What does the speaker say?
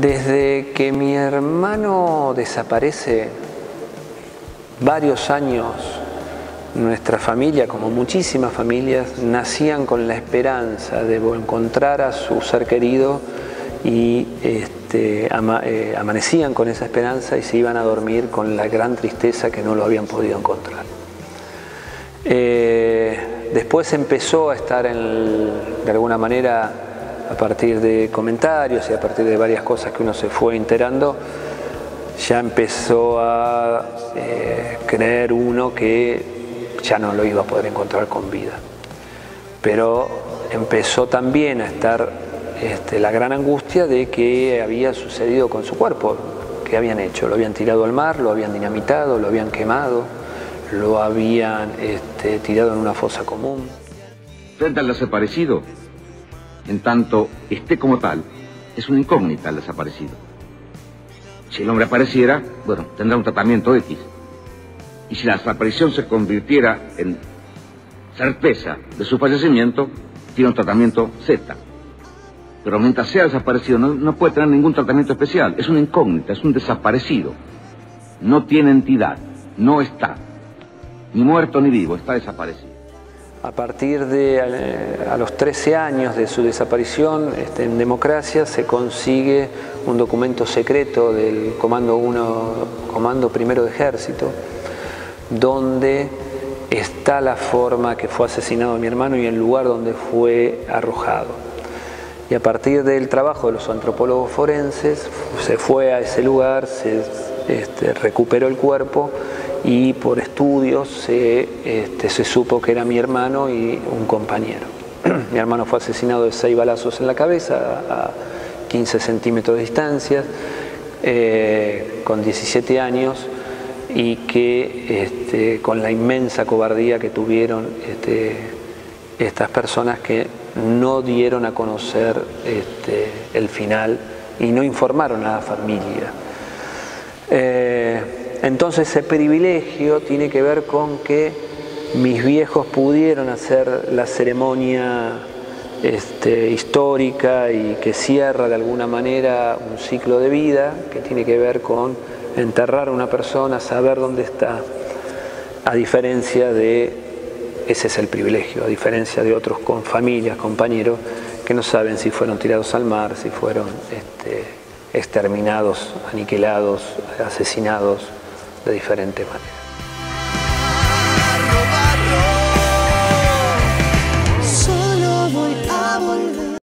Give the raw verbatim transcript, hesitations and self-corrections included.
Desde que mi hermano desaparece varios años, nuestra familia, como muchísimas familias, nacían con la esperanza de encontrar a su ser querido y este, ama, eh, amanecían con esa esperanza y se iban a dormir con la gran tristeza que no lo habían podido encontrar. Eh, después empezó a estar en el, de alguna manera, a partir de comentarios y a partir de varias cosas que uno se fue enterando, ya empezó a eh, creer uno que ya no lo iba a poder encontrar con vida. Pero empezó también a estar este, la gran angustia de qué había sucedido con su cuerpo, qué habían hecho, lo habían tirado al mar, lo habían dinamitado, lo habían quemado, lo habían este, tirado en una fosa común. Frente al desaparecido, en tanto esté como tal, es una incógnita el desaparecido. Si el hombre apareciera, bueno, tendrá un tratamiento X. Y si la desaparición se convirtiera en certeza de su fallecimiento, tiene un tratamiento Z. Pero mientras sea desaparecido, no, no puede tener ningún tratamiento especial. Es una incógnita, es un desaparecido. No tiene entidad, no está, ni muerto ni vivo, está desaparecido. A partir de a los trece años de su desaparición este, en democracia se consigue un documento secreto del Comando, uno, Comando Primero de Ejército, donde está la forma que fue asesinado mi hermano y el lugar donde fue arrojado. Y a partir del trabajo de los antropólogos forenses se fue a ese lugar, se este, recuperó el cuerpo y por estudios se, este, se supo que era mi hermano y un compañero. Mi hermano fue asesinado de seis balazos en la cabeza a quince centímetros de distancia, eh, con diecisiete años, y que este, con la inmensa cobardía que tuvieron este, estas personas que no dieron a conocer este, el final y no informaron a la familia. Eh, Entonces ese privilegio tiene que ver con que mis viejos pudieron hacer la ceremonia este, histórica y que cierra de alguna manera un ciclo de vida que tiene que ver con enterrar a una persona, saber dónde está, a diferencia de, ese es el privilegio, a diferencia de otros con familias, compañeros, que no saben si fueron tirados al mar, si fueron este, exterminados, aniquilados, asesinados de diferentes maneras.